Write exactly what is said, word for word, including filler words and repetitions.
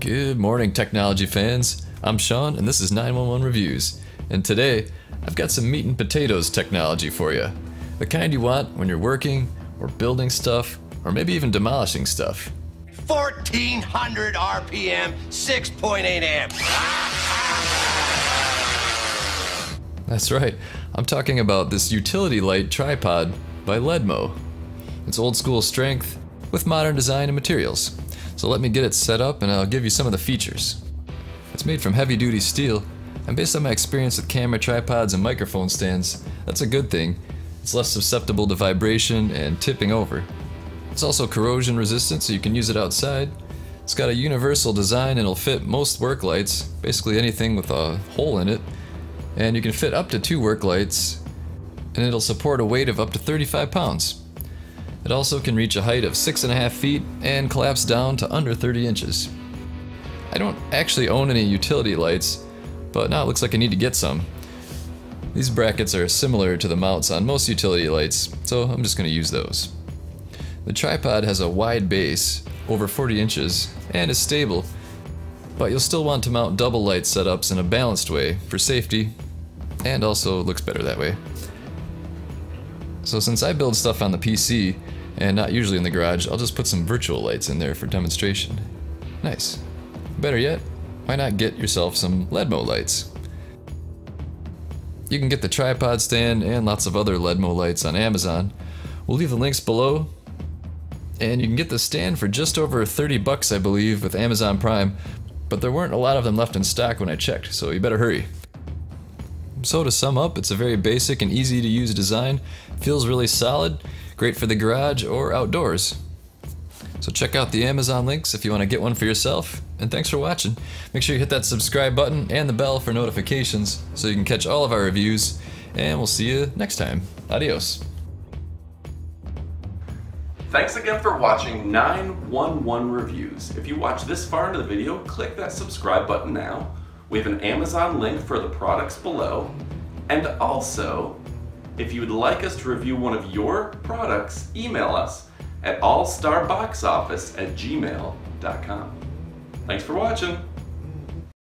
Good morning, technology fans. I'm Sean, and this is nine one one Reviews. And today, I've got some meat and potatoes technology for you. The kind you want when you're working, or building stuff, or maybe even demolishing stuff. fourteen hundred R P M, six point eight amp. That's right. I'm talking about this utility light tripod by LEDMO. It's old school strength with modern design and materials. So let me get it set up and I'll give you some of the features. It's made from heavy duty steel, and based on my experience with camera tripods and microphone stands, that's a good thing. It's less susceptible to vibration and tipping over. It's also corrosion resistant, so you can use it outside. It's got a universal design and it'll fit most work lights, basically anything with a hole in it. And you can fit up to two work lights, and it'll support a weight of up to thirty-five pounds. It also can reach a height of six and a half feet and collapse down to under thirty inches. I don't actually own any utility lights, but now it looks like I need to get some. These brackets are similar to the mounts on most utility lights, so I'm just going to use those. The tripod has a wide base, over forty inches, and is stable, but you'll still want to mount double light setups in a balanced way for safety, and also looks better that way. So since I build stuff on the P C, and not usually in the garage, I'll just put some virtual lights in there for demonstration. Nice. Better yet, why not get yourself some LEDMO lights? You can get the tripod stand and lots of other LEDMO lights on Amazon. We'll leave the links below, and you can get the stand for just over thirty bucks, I believe, with Amazon Prime, but there weren't a lot of them left in stock when I checked, so you better hurry. So to sum up, it's a very basic and easy to use design, feels really solid, great for the garage or outdoors. So check out the Amazon links if you want to get one for yourself, and thanks for watching. Make sure you hit that subscribe button and the bell for notifications so you can catch all of our reviews, and we'll see you next time. Adios. Thanks again for watching nine one one Reviews. If you watch this far into the video, click that subscribe button now. We have an Amazon link for the products below, and also, if you would like us to review one of your products, email us at all star box office at gmail dot com. Thanks for watching!